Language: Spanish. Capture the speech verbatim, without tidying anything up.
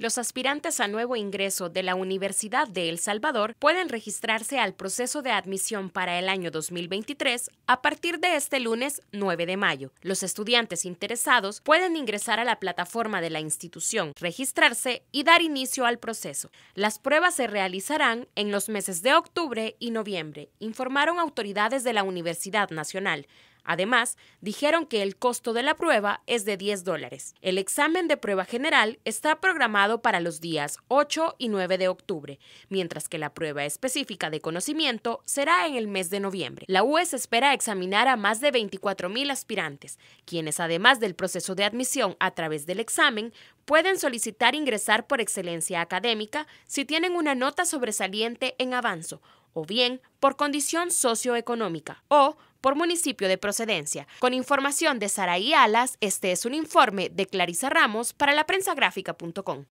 Los aspirantes a nuevo ingreso de la Universidad de El Salvador pueden registrarse al proceso de admisión para el año dos mil veintitrés a partir de este lunes nueve de mayo. Los estudiantes interesados pueden ingresar a la plataforma de la institución, registrarse y dar inicio al proceso. Las pruebas se realizarán en los meses de octubre y noviembre, informaron autoridades de la Universidad Nacional. Además, dijeron que el costo de la prueba es de diez dólares. El examen de prueba general está programado para los días ocho y nueve de octubre, mientras que la prueba específica de conocimiento será en el mes de noviembre. La U E S espera examinar a más de veinticuatro mil aspirantes, quienes además del proceso de admisión a través del examen, pueden solicitar ingresar por excelencia académica si tienen una nota sobresaliente en avanzo, o bien por condición socioeconómica, o por municipio de procedencia. Con información de Saraí Alas, este es un informe de Clarisa Ramos para la prensa gráfica punto com.